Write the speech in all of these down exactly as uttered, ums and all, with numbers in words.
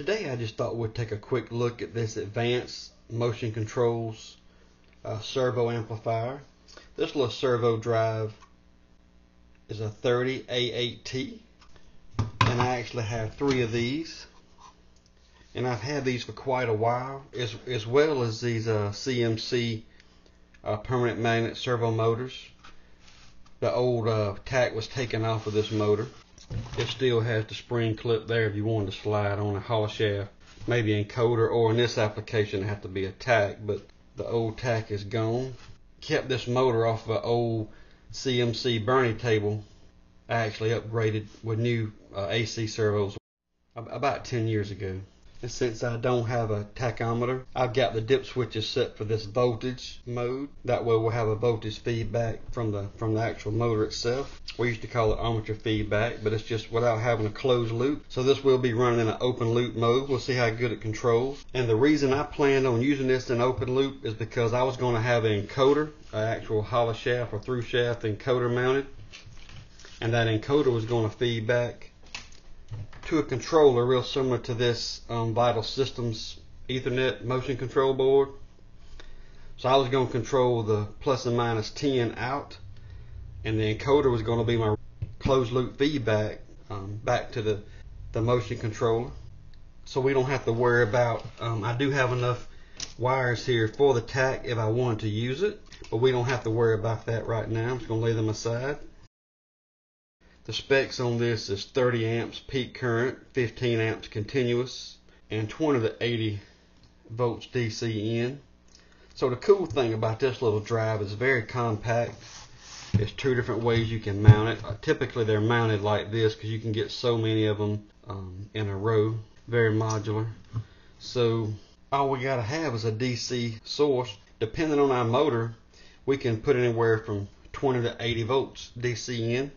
Today I just thought we'd take a quick look at this advanced motion controls uh, servo amplifier. This little servo drive is a thirty A eight T, and I actually have three of these, and I've had these for quite a while, as, as well as these uh, C M C uh, permanent magnet servo motors. The old uh, tack was taken off of this motor. It still has the spring clip there if you wanted to slide on a hollow shaft, maybe encoder, or in this application it had to be a tack, but the old tack is gone. Kept this motor off of an old C M C burning table. I actually upgraded with new uh, A C servos about ten years ago. And since I don't have a tachometer, I've got the dip switches set for this voltage mode. That way we'll have a voltage feedback from the from the actual motor itself. We used to call it armature feedback, but it's just without having a closed loop. So this will be running in an open loop mode. We'll see how good it controls. And the reason I planned on using this in open loop is because I was going to have an encoder, an actual hollow shaft or through shaft encoder mounted. And that encoder was going to feed back to a controller real similar to this um, Vital Systems Ethernet motion control board. So I was going to control the plus and minus ten out, and the encoder was going to be my closed loop feedback um, back to the, the motion controller. So we don't have to worry about, um, I do have enough wires here for the tack if I wanted to use it, but we don't have to worry about that right now. I'm just going to lay them aside. The specs on this is thirty amps peak current, fifteen amps continuous, and twenty to eighty volts D C in. So the cool thing about this little drive is very compact. There's two different ways you can mount it. Uh, typically they're mounted like this because you can get so many of them um, in a row. Very modular. So all we got to have is a D C source. Depending on our motor, we can put anywhere from twenty to eighty volts D C in.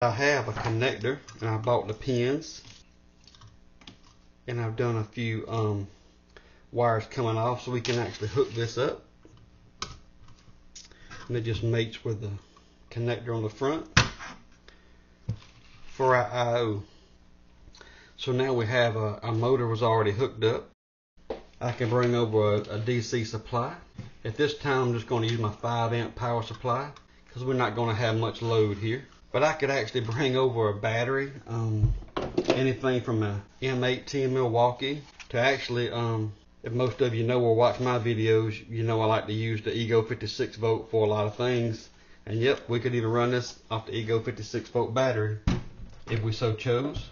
I have a connector, and I bought the pins, and I've done a few um, wires coming off so we can actually hook this up, and it just mates with the connector on the front for our I O. So now we have a, a motor was already hooked up. I can bring over a, a D C supply. At this time I'm just going to use my five amp power supply because we're not going to have much load here. But I could actually bring over a battery, um, anything from a M eighteen Milwaukee to actually, um, if most of you know or watch my videos, you know I like to use the Ego fifty-six volt for a lot of things. And yep, we could even run this off the Ego fifty-six volt battery if we so chose.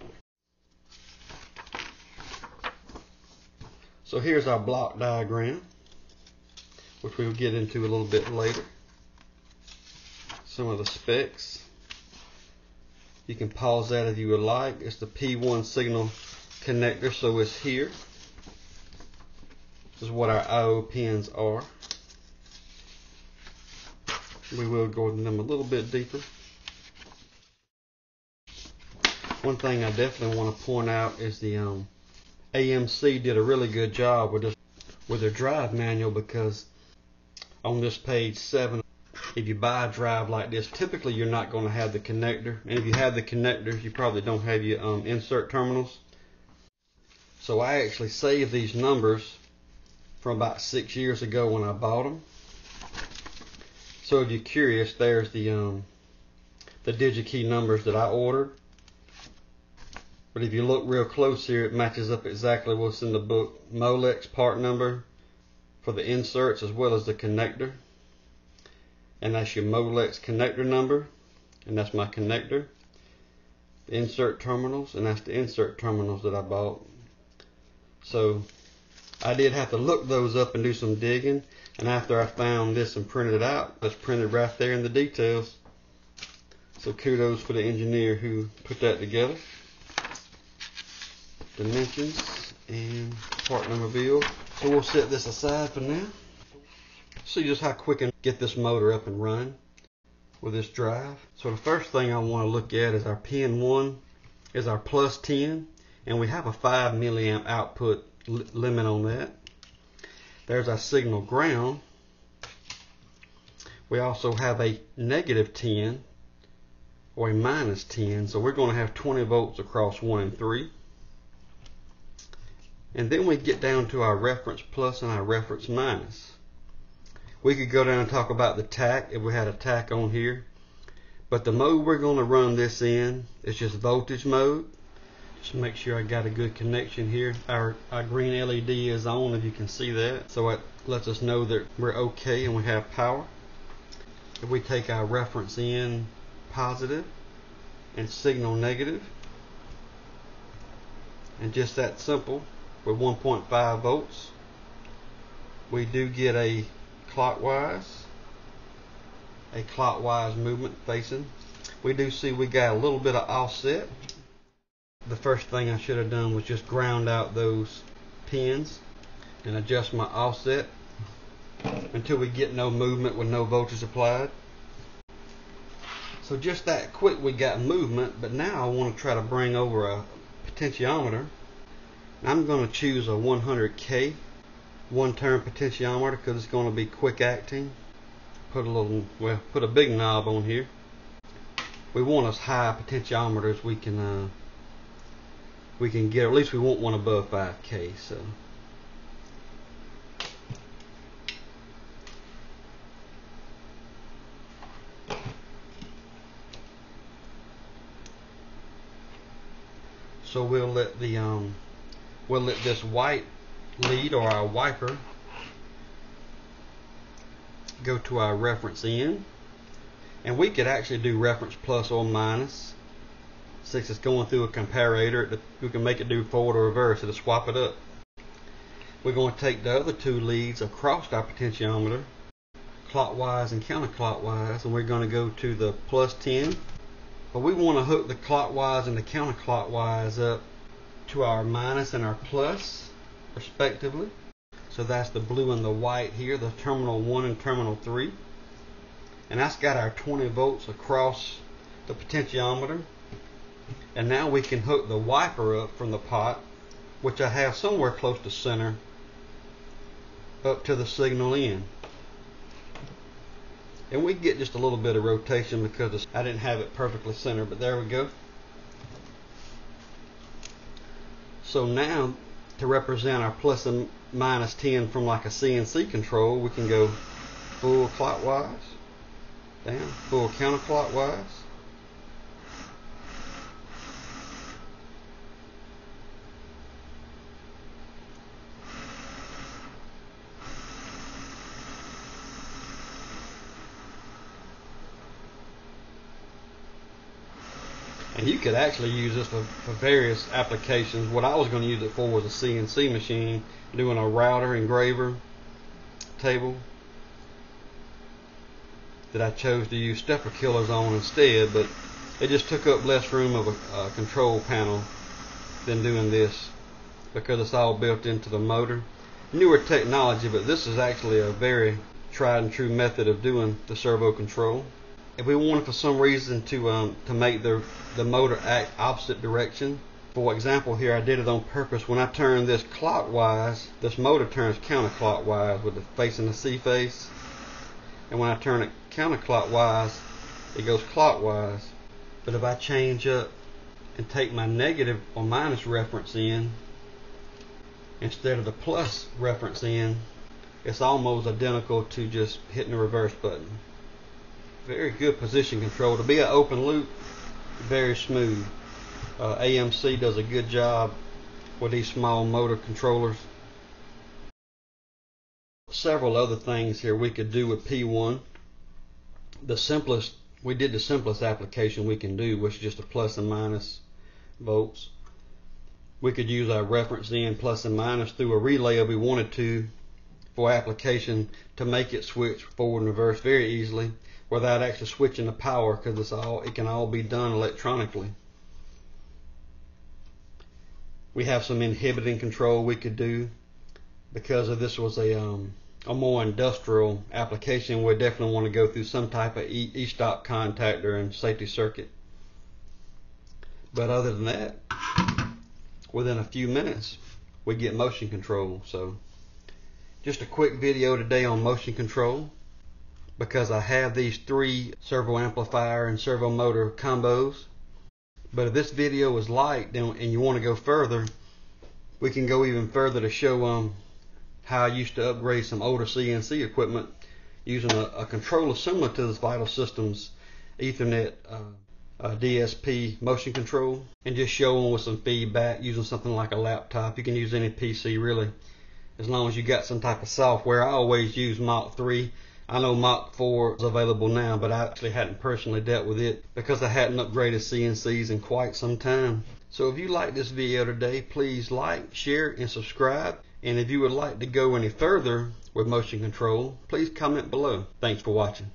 So here's our block diagram, which we'll get into a little bit later. Some of the specs. You can pause that if you would like. It's the P one signal connector, so it's here. This is what our I O pins are. We will go into them a little bit deeper. One thing I definitely want to point out is the um, A M C did a really good job with this, with their drive manual, because on this page seven, if you buy a drive like this, typically you're not going to have the connector. And if you have the connector, you probably don't have your um, insert terminals. So I actually saved these numbers from about six years ago when I bought them. So if you're curious, there's the, um, the Digi-Key numbers that I ordered. But if you look real close here, it matches up exactly what's in the book. Molex part number for the inserts as well as the connector. And that's your Molex connector number, and that's my connector. The insert terminals, and that's the insert terminals that I bought. So I did have to look those up and do some digging, and after I found this and printed it out, that's printed right there in the details. So kudos for the engineer who put that together. Dimensions and part number bill. So we'll set this aside for now. See just how quick and get this motor up and run with this drive. So the first thing I want to look at is our pin one is our plus ten, and we have a five milliamp output limit on that. There's our signal ground. We also have a negative ten or a minus ten, so we're going to have twenty volts across one and three. And then we get down to our reference plus and our reference minus. We could go down and talk about the tack if we had a tack on here. But the mode we're going to run this in is just voltage mode. Just make sure I got a good connection here. Our, our green L E D is on, if you can see that. So it lets us know that we're okay and we have power. If we take our reference in positive and signal negative, and just that simple, with one point five volts, we do get a clockwise, a clockwise movement facing. We do see we got a little bit of offset. The first thing I should have done was just ground out those pins and adjust my offset until we get no movement with no voltage applied. So just that quick we got movement, but now I want to try to bring over a potentiometer. I'm going to choose a one hundred K one-turn potentiometer because it's going to be quick acting. Put a little, well, put a big knob on here. We want as high a potentiometer as we can uh, we can get, or at least we want one above five K. So So we'll let the um, we'll let this white lead or our wiper go to our reference in, and we could actually do reference plus or minus. Since it's going through a comparator, we can make it do forward or reverse. It'll swap it up. We're going to take the other two leads across our potentiometer, clockwise and counterclockwise, and we're going to go to the plus ten. But we want to hook the clockwise and the counterclockwise up to our minus and our plus respectively. So that's the blue and the white here, the terminal one and terminal three, and that's got our twenty volts across the potentiometer. And now we can hook the wiper up from the pot, which I have somewhere close to center, up to the signal in. And we get just a little bit of rotation because I didn't have it perfectly centered, but there we go. So now, to represent our plus and minus ten from like a C N C control, we can go full clockwise, down, full counterclockwise. And you could actually use this for, for various applications. What I was going to use it for was a C N C machine, doing a router engraver table that I chose to use stepper killers on instead, but it just took up less room of a, a control panel than doing this because it's all built into the motor. Newer technology, but this is actually a very tried and true method of doing the servo control. If we wanted for some reason to um, to make the, the motor act opposite direction, for example here I did it on purpose. When I turn this clockwise, this motor turns counterclockwise with the facing the C face, and when I turn it counterclockwise, it goes clockwise. But if I change up and take my negative or minus reference in instead of the plus reference in, it's almost identical to just hitting the reverse button. Very good position control. To be an open loop, very smooth. Uh, A M C does a good job with these small motor controllers. Several other things here we could do with P one. The simplest, we did the simplest application we can do, which is just a plus and minus volts. We could use our reference in plus and minus through a relay if we wanted to for application to make it switch forward and reverse very easily, without actually switching the power, because it's all, it can all be done electronically. We have some inhibiting control we could do because if this was a, um, a more industrial application, we definitely want to go through some type of e-stop contactor and safety circuit. But other than that, within a few minutes we get motion control. So just a quick video today on motion control, because I have these three servo amplifier and servo motor combos. But if this video was liked and you want to go further, We can go even further to show um, how I used to upgrade some older C N C equipment using a, a controller similar to this Vital Systems Ethernet uh, uh, D S P motion control, and just show them with some feedback using something like a laptop. You can use any P C really, as long as you got some type of software. I always use Mach three. I know Mach four is available now, but I actually hadn't personally dealt with it because I hadn't upgraded C N Cs in quite some time. So if you like this video today, please like, share, and subscribe. And if you would like to go any further with motion control, please comment below. Thanks for watching.